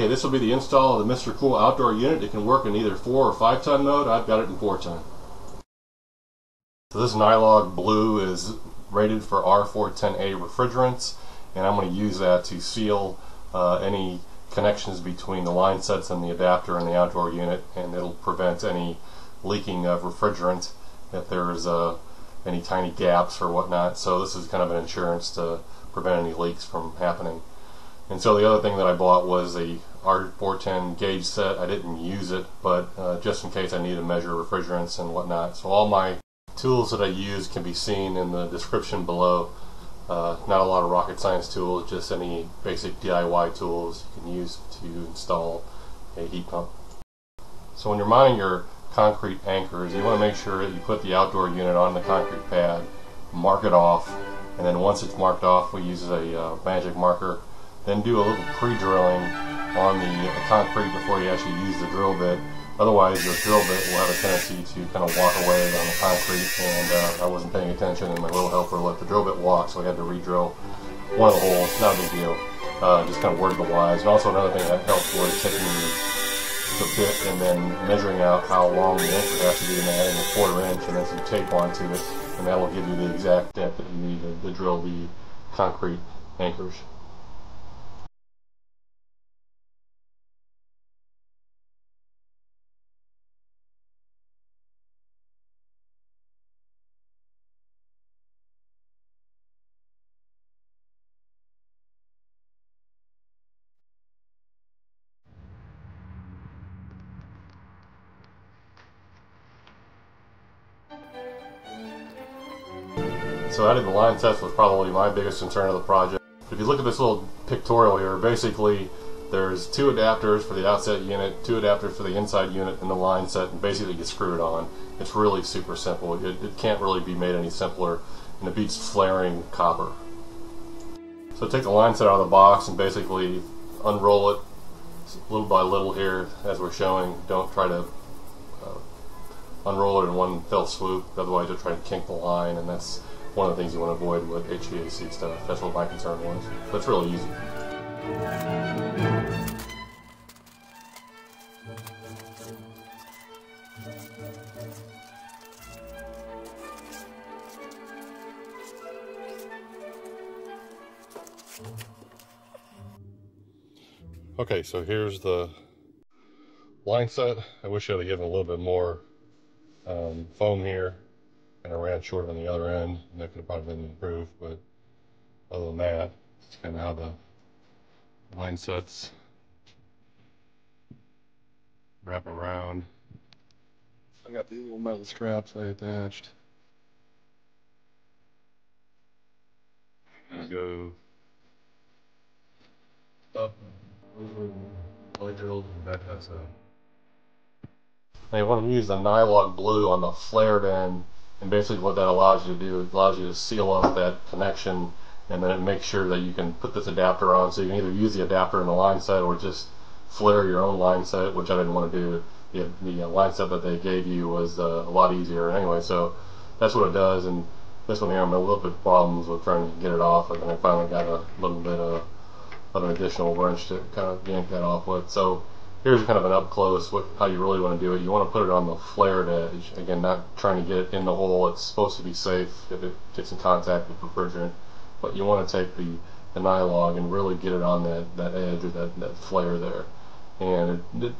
Okay, this will be the install of the Mr. Cool outdoor unit. It can work in either 4 or 5 ton mode. I've got it in 4 ton. So this Nylog Blue is rated for R-410A refrigerants, and I'm going to use that to seal any connections between the line sets and the adapter and the outdoor unit, and it'll prevent any leaking of refrigerant if there's any tiny gaps or whatnot. So this is kind of an insurance to prevent any leaks from happening. And so the other thing that I bought was a R410 gauge set. I didn't use it, but just in case I need to measure refrigerants and whatnot. So all my tools that I use can be seen in the description below. Not a lot of rocket science tools, just any basic DIY tools you can use to install a heat pump. So when you're mounting your concrete anchors, you want to make sure that you put the outdoor unit on the concrete pad, mark it off, and then once it's marked off, we use a magic marker. Then do a little pre-drilling on the concrete before you actually use the drill bit. Otherwise, your drill bit will have a tendency to kind of walk away on the concrete, and I wasn't paying attention, and my little helper let the drill bit walk, so I had to re-drill one of the holes. Not a big deal. Just kind of word the wise. And also another thing that helped was taking the bit and then measuring out how long the anchor would have to be, and adding a 1/4 inch, and then some tape onto it, and that will give you the exact depth that you need to drill the concrete anchors. So adding the line sets was probably my biggest concern of the project. If you look at this little pictorial here, basically there's 2 adapters for the outset unit, 2 adapters for the inside unit, and the line set, and basically you screw it on. It's really super simple. It can't really be made any simpler, and it beats flaring copper. So take the line set out of the box and basically unroll it little by little here as we're showing. Don't try to unroll it in one fell swoop, otherwise you'll try to kink the line, and that's one of the things you want to avoid with HVAC stuff. That's what my concern was. That's really easy. Okay, so here's the line set. I wish I would have given a little bit more foam here. Kind of ran short on the other end, and that could have probably been improved, but other than that, it's kind of how the line sets wrap around. I got these little metal straps I attached. And go up and over and belly drilled and back outside. Now you want to use the Nylog Blue on the flared end. And basically what that allows you to do, it allows you to seal off that connection, and then it makes sure that you can put this adapter on. So you can either use the adapter in the line set or just flare your own line set, which I didn't want to do. The line set that they gave you was a lot easier anyway, so that's what it does. And this one here, I'm a little bit problems with trying to get it off, and I finally got a little bit of an additional wrench to kind of yank that off with. So here's kind of an up close, how you really want to do it. You want to put it on the flared edge. Again, not trying to get it in the hole. It's supposed to be safe if it gets in contact with refrigerant. But you want to take the Nylog and really get it on that edge or that flare there. And it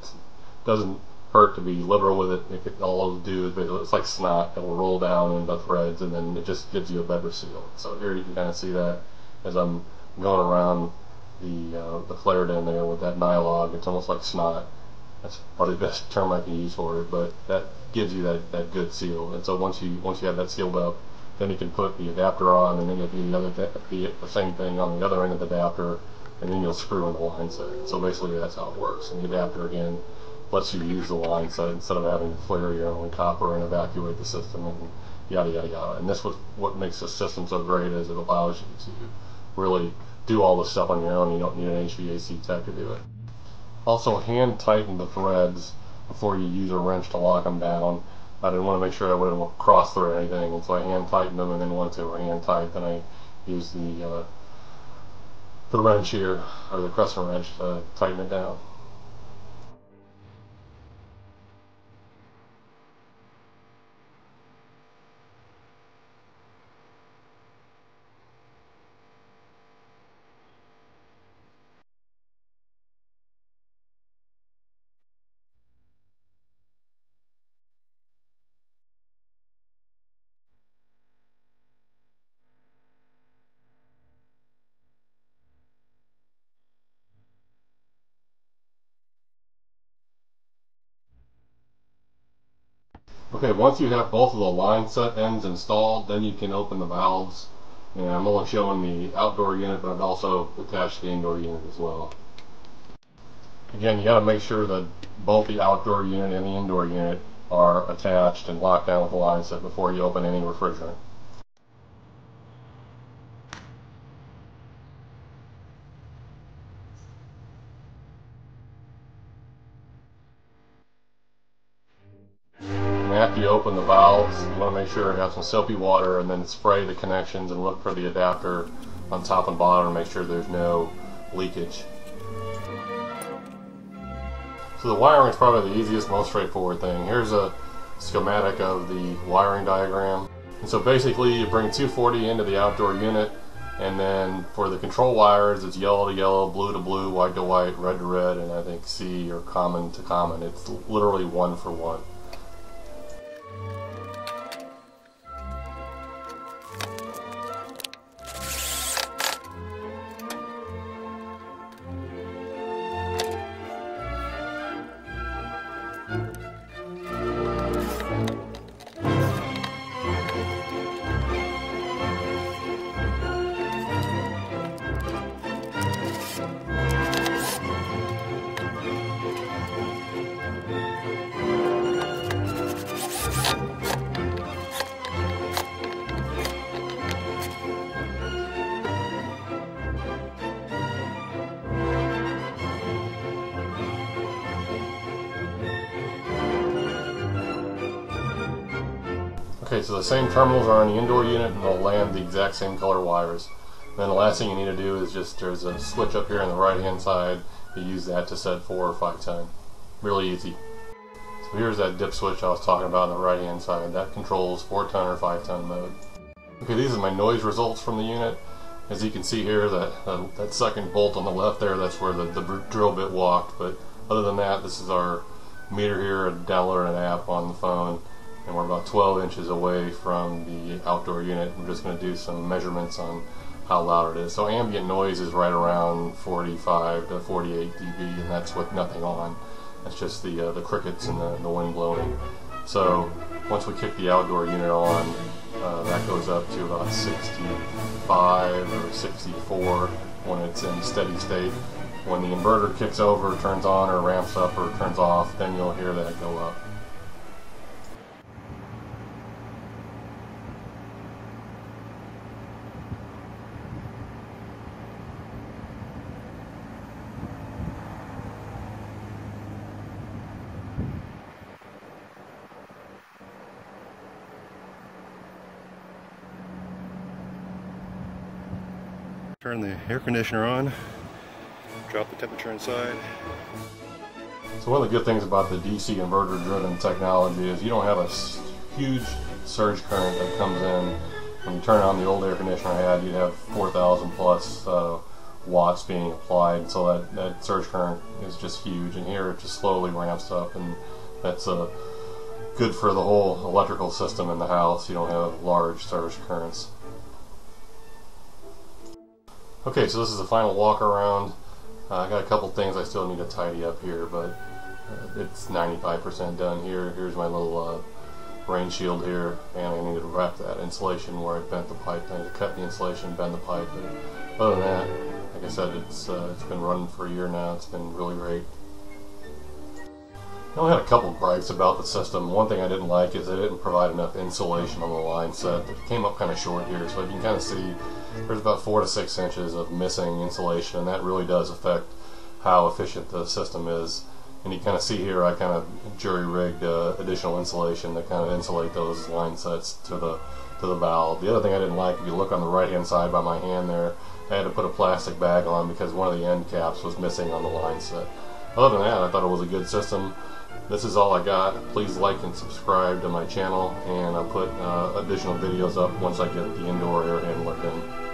doesn't hurt to be liberal with it. If it all it'll do is, it's like snot. It'll roll down in the threads, and then it just gives you a better seal. So here you can kind of see that as I'm going around the flare down there with that Nylog. It's almost like snot. That's probably the best term I can use for it, but that gives you that good seal. And so once you have that sealed up, then you can put the adapter on, and then you'll do the same thing on the other end of the adapter, and then you'll screw in the line set. So basically that's how it works. And the adapter again lets you use the line set instead of having to flare your own copper and evacuate the system and yada yada yada. And that's what makes the system so great, is it allows you to really do all this stuff on your own. You don't need an HVAC tech to do it. Also, hand tighten the threads before you use a wrench to lock them down. I didn't want to make sure I wouldn't cross through anything, and so I hand tightened them, and then once they were hand tight, then I used the wrench here, or the crescent wrench, to tighten it down. Okay, once you have both of the line set ends installed, then you can open the valves. And I'm only showing the outdoor unit, but I've also attached the indoor unit as well. Again, you gotta make sure that both the outdoor unit and the indoor unit are attached and locked down with the line set before you open any refrigerant. After you open the valves, you want to make sure it has some soapy water, and then spray the connections and look for the adapter on top and bottom to make sure there's no leakage. So the wiring is probably the easiest, most straightforward thing. Here's a schematic of the wiring diagram. And so basically you bring 240 into the outdoor unit, and then for the control wires it's yellow to yellow, blue to blue, white to white, red to red, and I think C or common to common. It's literally one for one. Okay, so the same terminals are on the indoor unit and they'll land the exact same color wires. And then the last thing you need to do is just, there's a switch up here on the right hand side, you use that to set 4 or 5 times. Really easy. So here's that dip switch I was talking about on the right hand side, that controls 4-ton or 5-ton mode. Okay, these are my noise results from the unit. As you can see here, that second bolt on the left there, that's where the drill bit walked, but other than that, this is our meter here, downloading an app on the phone. And we're about 12 inches away from the outdoor unit. We're just going to do some measurements on how loud it is. So ambient noise is right around 45 to 48 dB, and that's with nothing on. That's just the crickets and the wind blowing. So once we kick the outdoor unit on, that goes up to about 65 or 64 when it's in steady state. When the inverter kicks over, turns on or ramps up or turns off, then you'll hear that go up. Turn the air conditioner on, drop the temperature inside. So one of the good things about the DC inverter driven technology is you don't have a huge surge current that comes in. When you turn on the old air conditioner I had, you'd have 4,000 plus watts being applied, so that surge current is just huge, and here it just slowly ramps up, and that's good for the whole electrical system in the house. You don't have large surge currents. Okay, so this is the final walk around. I got a couple things I still need to tidy up here, but it's 95% done here. Here's my little rain shield here, and I needed to wrap that insulation where I bent the pipe. I need to cut the insulation, bend the pipe. But other than that, like I said, it's been running for a year now. It's been really great. I only had a couple gripes about the system. One thing I didn't like is they didn't provide enough insulation on the line set. It came up kind of short here, so you can kind of see there's about 4 to 6 inches of missing insulation, and that really does affect how efficient the system is. And you kind of see here I kind of jury-rigged additional insulation to kind of insulate those line sets to the valve. The other thing I didn't like, if you look on the right-hand side by my hand there, I had to put a plastic bag on because one of the end caps was missing on the line set. Other than that, I thought it was a good system. This is all I got. Please like and subscribe to my channel, and I'll put additional videos up once I get the indoor air handler done.